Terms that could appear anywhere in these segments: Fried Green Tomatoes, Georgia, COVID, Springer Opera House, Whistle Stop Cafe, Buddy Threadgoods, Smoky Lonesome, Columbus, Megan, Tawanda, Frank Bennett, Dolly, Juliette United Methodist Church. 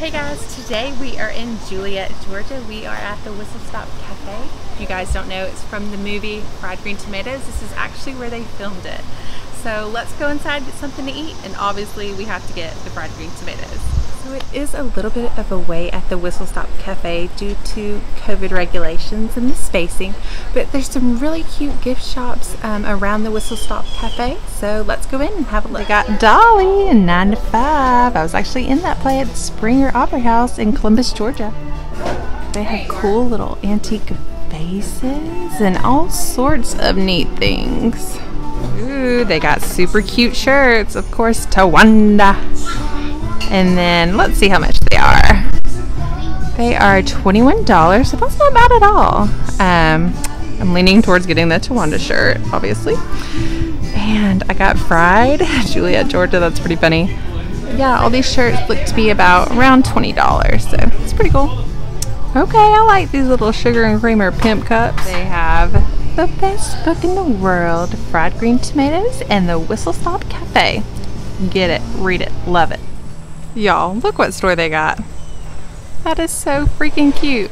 Hey guys, today we are in Juliette, Georgia. We are at the Whistle Stop Cafe. If you guys don't know, it's from the movie Fried Green Tomatoes. This is actually where they filmed it. So let's go inside, get something to eat, and obviously we have to get the fried green tomatoes. So it is a little bit of a wait at the Whistle Stop Cafe due to COVID regulations and the spacing, but there's some really cute gift shops around the Whistle Stop Cafe, so let's go in and have a look. They got Dolly and 9 to 5. I was actually in that play at the Springer Opera House in Columbus, Georgia. They have cool little antique vases and all sorts of neat things. Ooh, they got super cute shirts, of course, Tawanda. And then let's see how much they are. They are $21, so that's not bad at all. I'm leaning towards getting the Tawanda shirt, obviously. And I got fried Juliette, Georgia. That's pretty funny. Yeah, all these shirts look to be about around $20, so it's pretty cool. Okay, I like these little sugar and creamer pimp cups. They have the best book in the world, Fried Green Tomatoes and the Whistle Stop Cafe. Get it, read it, love it. Y'all, look what store they got. That is so freaking cute.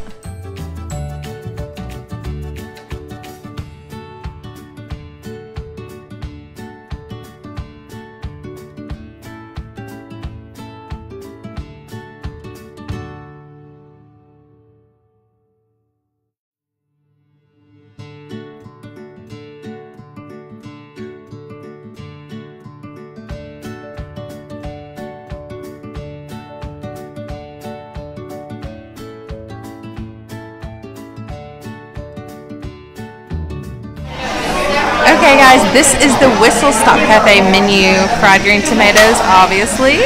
Okay guys, this is the Whistle Stop Cafe menu. Fried green tomatoes, obviously.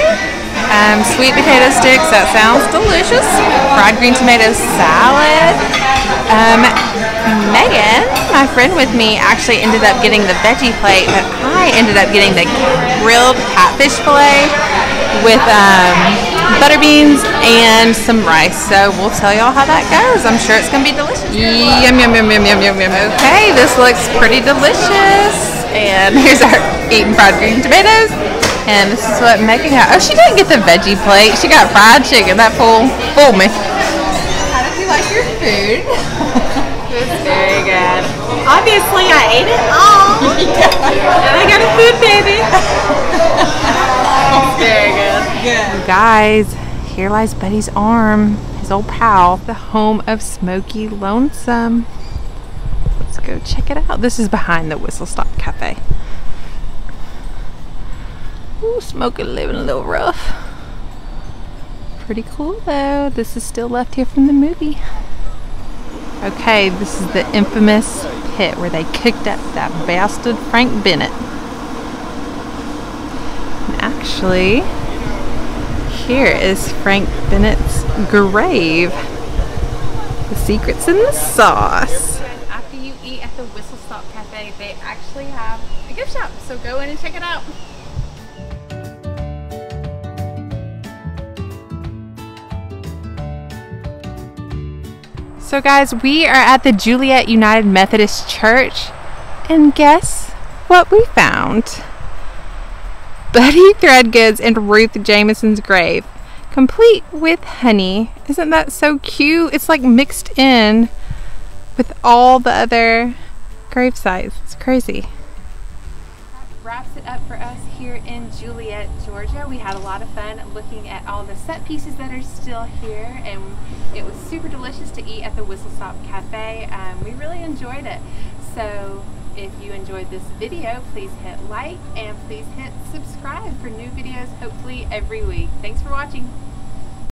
Sweet potato sticks, that sounds delicious. Fried green tomatoes salad. Megan, my friend with me, actually ended up getting the veggie plate, but I ended up getting the grilled catfish fillet with butter beans and some rice. So we'll tell y'all how that goes. I'm sure it's gonna be delicious. Yum, yum, yum, yum, yum, yum, yum. Okay, this looks pretty delicious. And here's our eating fried green tomatoes. And this is what Megan got. Oh, she didn't get the veggie plate. She got fried chicken. That fooled me. How did you like your food? It was very good. Obviously, I ate it all. And I got a food baby. Very good. Yeah. Guys, here lies Buddy's arm, his old pal, the home of Smoky Lonesome. Let's go check it out. This is behind the Whistle Stop Cafe. Ooh, Smoky living a little rough. Pretty cool though. This is still left here from the movie. Okay, this is the infamous pit where they cooked up that bastard Frank Bennett. And actually, here is Frank Bennett's grave. The secret's in the sauce. After you eat at the Whistle Stop Cafe, they actually have a gift shop, so go in and check it out. So guys, we are at the Juliette United Methodist Church, and guess what we found? Buddy Threadgoods and Ruth Jameson's grave, complete with honey. Isn't that so cute? It's like mixed in with all the other grave sites. It's crazy. That wraps it up for us here in Juliette, Georgia. We had a lot of fun looking at all the set pieces that are still here, and it was super delicious to eat at the Whistle Stop Cafe. We really enjoyed it. So if you enjoyed this video, please hit like and please hit subscribe for new videos, hopefully every week. Thanks for watching.